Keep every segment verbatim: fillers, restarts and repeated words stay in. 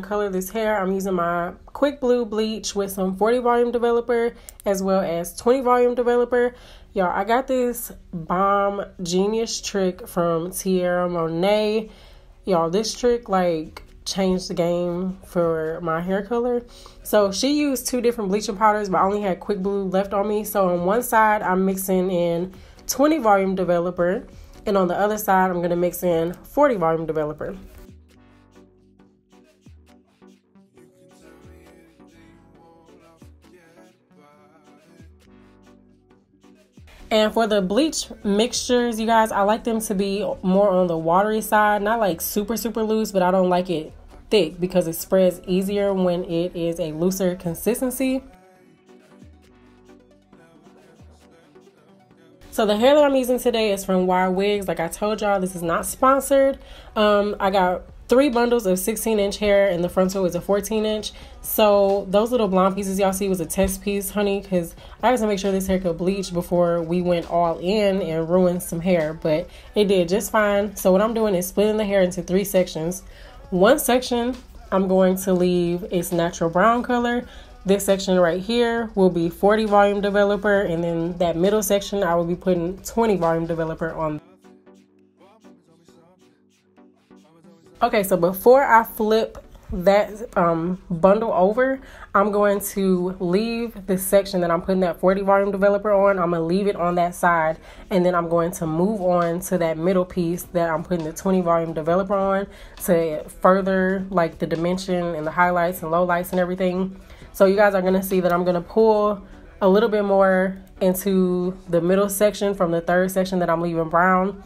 Color this hair. I'm using my Quick Blue bleach with some forty volume developer as well as twenty volume developer. Y'all, I got this bomb genius trick from Tiarra Monét. Y'all, this trick like changed the game for my hair color. So she used two different bleaching powders, but I only had Quick Blue left on me. So on one side I'm mixing in twenty volume developer, and on the other side I'm going to mix in forty volume developer. And for the bleach mixtures, you guys, I like them to be more on the watery side, not like super, super loose, but I don't like it thick because it spreads easier when it is a looser consistency. So the hair that I'm using today is from YWigs. Like I told y'all, this is not sponsored. Um, I got three bundles of sixteen inch hair and the frontal is a fourteen inch. So those little blonde pieces y'all see was a test piece, honey, because I had to make sure this hair could bleach before we went all in and ruined some hair, but it did just fine. So what I'm doing is splitting the hair into three sections. One section I'm going to leave its natural brown color. This section right here will be forty volume developer, and then that middle section I will be putting twenty volume developer on. Okay, so before I flip that um, bundle over, I'm going to leave the section that I'm putting that forty volume developer on. I'm gonna leave it on that side, and then I'm going to move on to that middle piece that I'm putting the twenty volume developer on to further like the dimension and the highlights and lowlights and everything. So you guys are gonna see that I'm gonna pull a little bit more into the middle section from the third section that I'm leaving brown.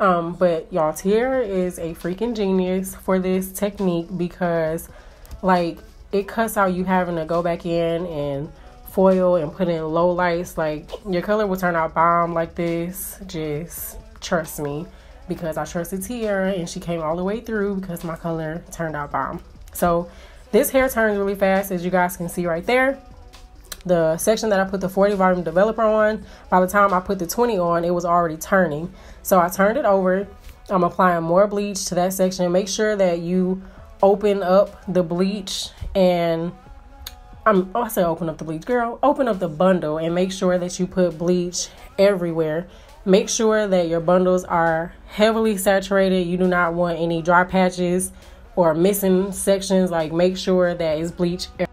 Um, but y'all, Tiarra is a freaking genius for this technique because like it cuts out you having to go back in and foil and put in low lights. Like your color will turn out bomb like this. Just trust me, because I trusted Tiarra and she came all the way through because my color turned out bomb. So this hair turns really fast, as you guys can see right there. The section that I put the forty volume developer on, by the time I put the twenty on, it was already turning. So I turned it over. I'm applying more bleach to that section. Make sure that you open up the bleach and I'm, oh, I said open up the bleach, girl. Open up the bundle and make sure that you put bleach everywhere. Make sure that your bundles are heavily saturated. You do not want any dry patches or missing sections. Like, make sure that it's bleach everywhere.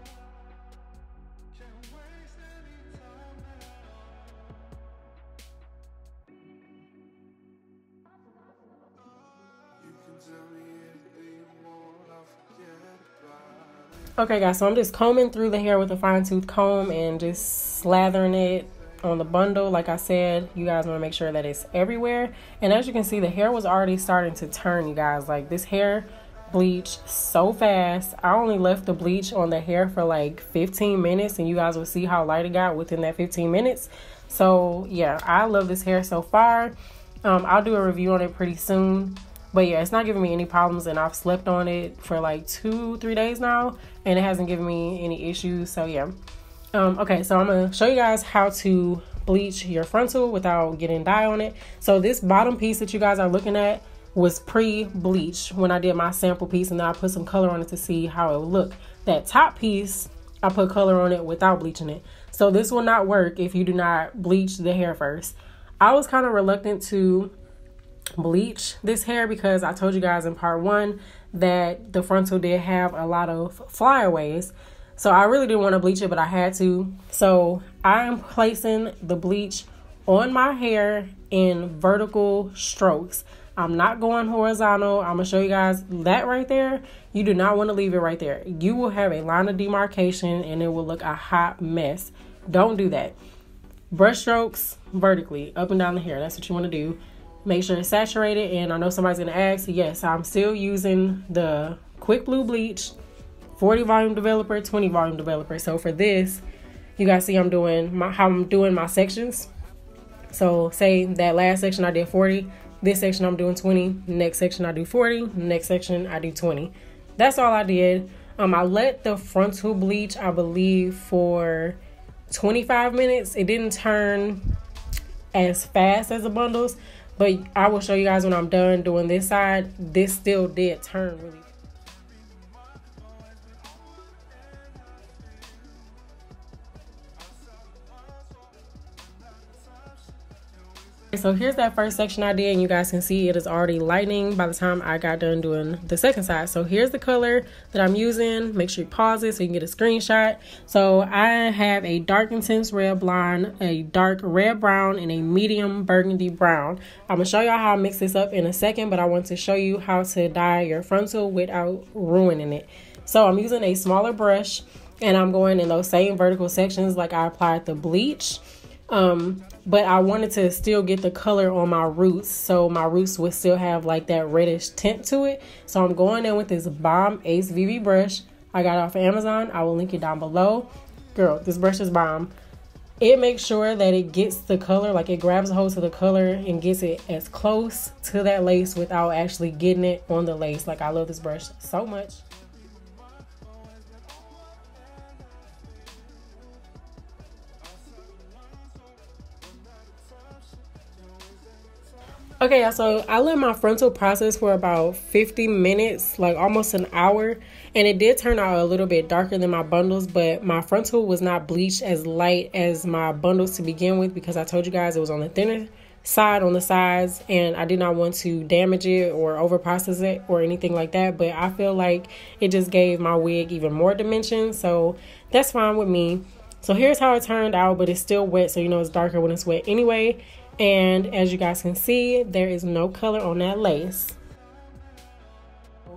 Okay guys, so I'm just combing through the hair with a fine tooth comb and just slathering it on the bundle. Like I said, you guys want to make sure that it's everywhere. And as you can see, the hair was already starting to turn, you guys. Like, this hair bleached so fast. I only left the bleach on the hair for like fifteen minutes, and you guys will see how light it got within that fifteen minutes. So yeah, I love this hair so far. Um, I'll do a review on it pretty soon. But yeah, it's not giving me any problems, and I've slept on it for like two, three days now, and it hasn't given me any issues. So yeah. Um, okay, so I'm gonna show you guys how to bleach your frontal without getting dye on it. So this bottom piece that you guys are looking at was pre-bleached when I did my sample piece, and then I put some color on it to see how it would look. That top piece, I put color on it without bleaching it. So this will not work if you do not bleach the hair first. I was kind of reluctant to bleach this hair because I told you guys in part one that the frontal did have a lot of flyaways, so I really didn't want to bleach it, but I had to. So I am placing the bleach on my hair in vertical strokes. I'm not going horizontal. I'm gonna show you guys that right there. You do not want to leave it right there. You will have a line of demarcation and it will look a hot mess. Don't do that. Brush strokes vertically up and down the hair. That's what you want to do. Make sure it's saturated. And I know somebody's gonna ask, yes, I'm still using the Quick Blue bleach, forty volume developer, twenty volume developer. So for this, you guys see I'm doing my how I'm doing my sections. So say that last section I did forty, This section I'm doing twenty, next section I do forty, next section I do twenty. That's all I did. Um, I let the frontal bleach, I believe, for twenty-five minutes. It didn't turn as fast as the bundles, but I will show you guys when I'm done doing this side. This still did turn really. So here's that first section I did, and you guys can see it is already lightening by the time I got done doing the second side. So here's the color that I'm using. Make sure you pause it so you can get a screenshot. So I have a dark intense red blonde, a dark red brown, and a medium burgundy brown. I'm gonna show y'all how I mix this up in a second, but I want to show you how to dye your frontal without ruining it. So I'm using a smaller brush, and I'm going in those same vertical sections like I applied the bleach. Um, but I wanted to still get the color on my roots, so my roots would still have like that reddish tint to it. So I'm going in with this bomb ACEVIVI brush. I got it off of Amazon. I will link it down below. Girl, this brush is bomb. It makes sure that it gets the color, like it grabs a hold to the color and gets it as close to that lace without actually getting it on the lace. Like, I love this brush so much. Okay, y'all, so I let my frontal process for about fifty minutes, like almost an hour, and it did turn out a little bit darker than my bundles, but my frontal was not bleached as light as my bundles to begin with because I told you guys it was on the thinner side, on the sides, and I did not want to damage it or over process it or anything like that, but I feel like it just gave my wig even more dimension, so that's fine with me. So here's how it turned out, but it's still wet, so you know it's darker when it's wet anyway. And as you guys can see, there is no color on that lace.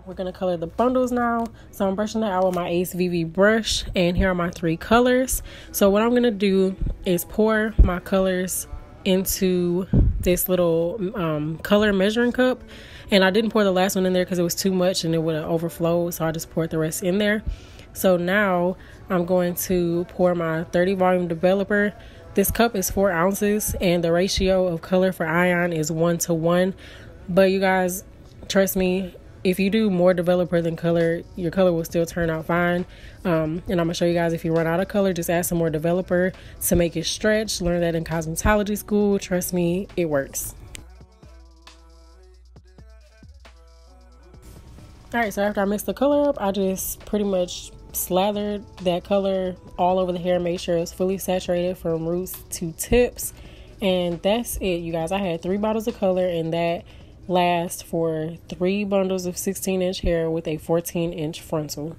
We're gonna color the bundles now. So I'm brushing that out with my ACEVIVI brush, and here are my three colors. So what I'm gonna do is pour my colors into this little um, color measuring cup. And I didn't pour the last one in there because it was too much and it would have overflowed, so I just poured the rest in there. So now I'm going to pour my thirty volume developer. This cup is four ounces and the ratio of color for Ion is one to one. But you guys, trust me, if you do more developer than color, your color will still turn out fine. Um, and I'm gonna show you guys, if you run out of color, just add some more developer to make it stretch. Learn that in cosmetology school. Trust me, it works. All right, so after I mixed the color up, I just pretty much slathered that color all over the hair, made sure it's fully saturated from roots to tips, and that's it, you guys. I had three bottles of color, and that lasts for three bundles of sixteen inch hair with a fourteen inch frontal.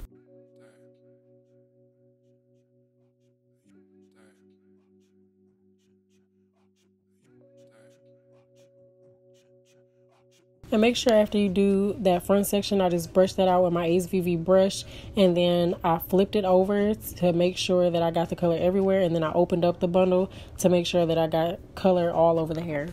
And make sure after you do that front section, I just brushed that out with my ACEVIVI brush, and then I flipped it over to make sure that I got the color everywhere, and then I opened up the bundle to make sure that I got color all over the hair.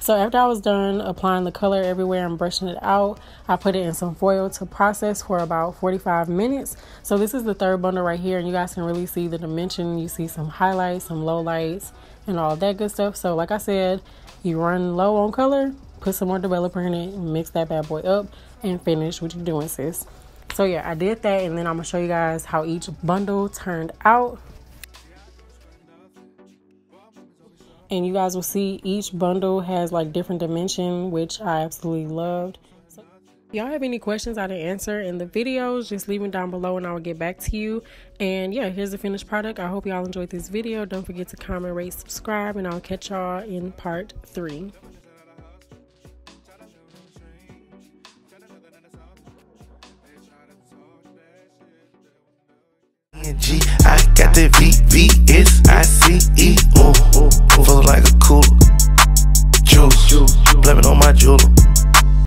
So after I was done applying the color everywhere and brushing it out, I put it in some foil to process for about forty-five minutes. So this is the third bundle right here, and you guys can really see the dimension. You see some highlights, some low lights, and all that good stuff. So like I said, you run low on color, put some more developer in it, mix that bad boy up, and finish what you're doing, sis. So yeah, I did that, and then I'm gonna show you guys how each bundle turned out. And you guys will see each bundle has like different dimension, which I absolutely loved. So y'all have any questions I didn't answer in the videos, just leave them down below and I will get back to you. And yeah, here's the finished product. I hope y'all enjoyed this video. Don't forget to comment, rate, subscribe, and I'll catch y'all in part three. I got that V V, it's I C E, ooh, feel like a cooler. juice. Blame it on my